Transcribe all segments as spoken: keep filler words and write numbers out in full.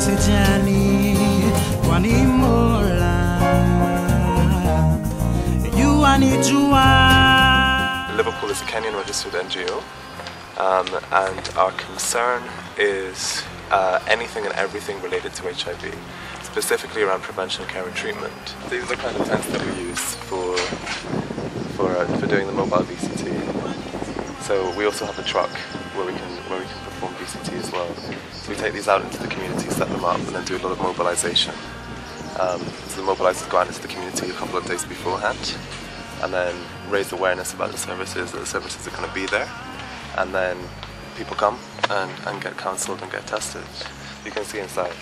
nisijali kwani Mola you anijua. Liverpool is a Kenyan registered N G O, um, and our concern is uh, anything and everything related to H I V, specifically around prevention, care and treatment. These are the kind of tests that we use for, for, uh, for doing the mobile V C T. So we also have a truck where we can, where we can perform V C T as well. So we take these out into the community, set them up, and then do a lot of mobilization. Um, so the mobilizers go out into the community a couple of days beforehand, and then raise awareness about the services, that the services are going to be there, and then people come and, and get counselled and get tested. You can see inside.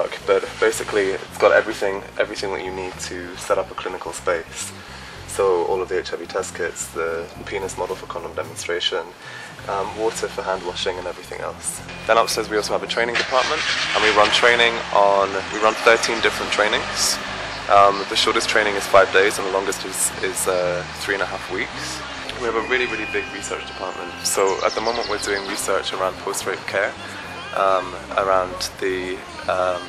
Dark, but basically it's got everything everything that you need to set up a clinical space. So all of the H I V test kits, the penis model for condom demonstration, um, water for hand washing and everything else. Then upstairs we also have a training department, and we run training on, we run thirteen different trainings. Um, the shortest training is five days and the longest is, is uh, three and a half weeks. We have a really, really big research department. So at the moment we're doing research around post-rape care. Um, around the, um,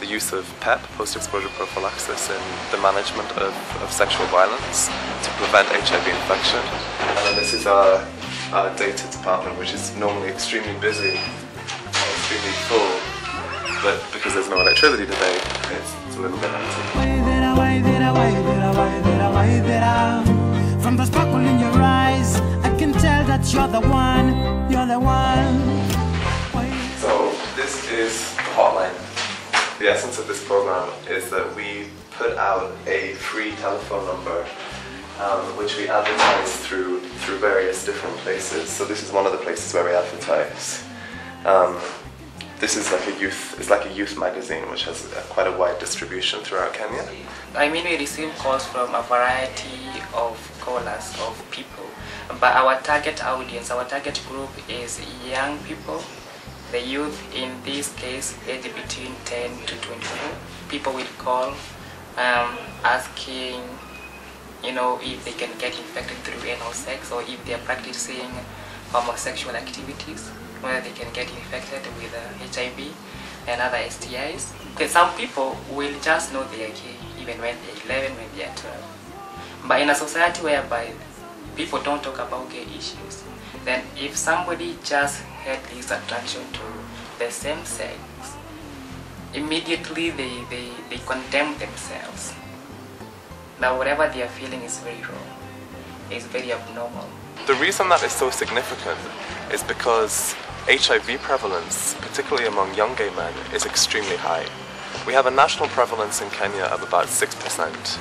the use of P E P, post-exposure prophylaxis, in the management of, of sexual violence to prevent H I V infection. And then this is our, our data department, which is normally extremely busy, extremely full, but because there's no electricity today, it's, it's a little bit empty. From the sparkle in your eyes, I can tell that you're the one, you're the one. This is the hotline. The essence of this program is that we put out a free telephone number um, which we advertise through through various different places. So this is one of the places where we advertise. Um, this is like a youth, it's like a youth magazine which has a, quite a wide distribution throughout Kenya. I mean, we receive calls from a variety of callers, of people, but our target audience, our target group is young people. The youth, in this case, aged between ten to twenty-four, people will call um, asking, you know, if they can get infected through anal sex, or if they are practicing homosexual activities, whether they can get infected with uh, H I V and other S T Is. Okay, some people will just know they are gay, even when they are eleven, when they are twelve. But in a society whereby people don't talk about gay issues, then if somebody just had this attraction to the same sex, immediately they, they, they condemn themselves. Now whatever they are feeling is very wrong, it's very abnormal. The reason that is so significant is because H I V prevalence, particularly among young gay men, is extremely high. We have a national prevalence in Kenya of about six percent.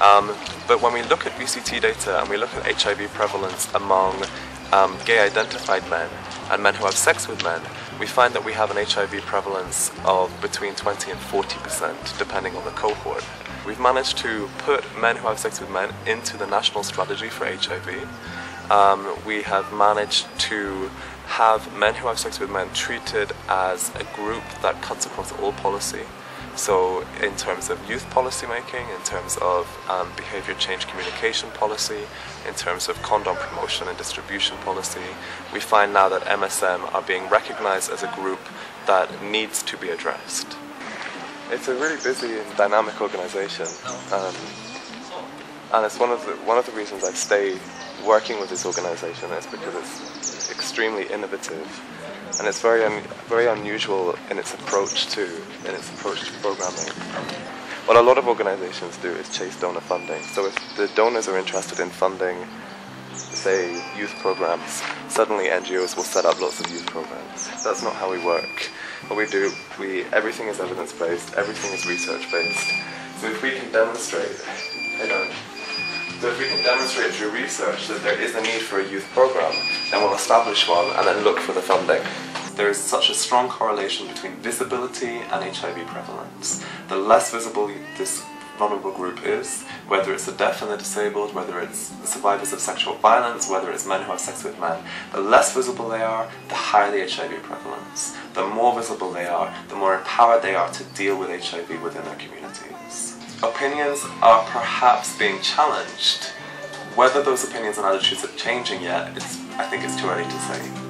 Um, but when we look at V C T data and we look at H I V prevalence among um, gay-identified men and men who have sex with men, we find that we have an H I V prevalence of between twenty and forty percent, depending on the cohort. We've managed to put men who have sex with men into the national strategy for H I V. Um, we have managed to have men who have sex with men treated as a group that cuts across all policy. So in terms of youth policy making, in terms of um, behaviour change communication policy, in terms of condom promotion and distribution policy, we find now that M S M are being recognised as a group that needs to be addressed. It's a really busy and dynamic organisation, um, and it's one of the, one of the reasons I stay working with this organisation is because it's extremely innovative. And it's very un very unusual in its approach to in its approach to programming. What a lot of organizations do is chase donor funding. So if the donors are interested in funding, say, youth programs, suddenly N G Os will set up lots of youth programs. That's not how we work. What we do, we everything is evidence-based, everything is research-based. So if we can demonstrate, I don't. So if we can demonstrate through research that there is a need for a youth program, then we'll establish one and then look for the funding. There is such a strong correlation between visibility and H I V prevalence. The less visible this vulnerable group is, whether it's the deaf and the disabled, whether it's the survivors of sexual violence, whether it's men who have sex with men, the less visible they are, the higher the H I V prevalence. The more visible they are, the more empowered they are to deal with H I V within their communities. opinions are perhaps being challenged. Whether those opinions and attitudes are changing yet, it's, I think it's too early to say.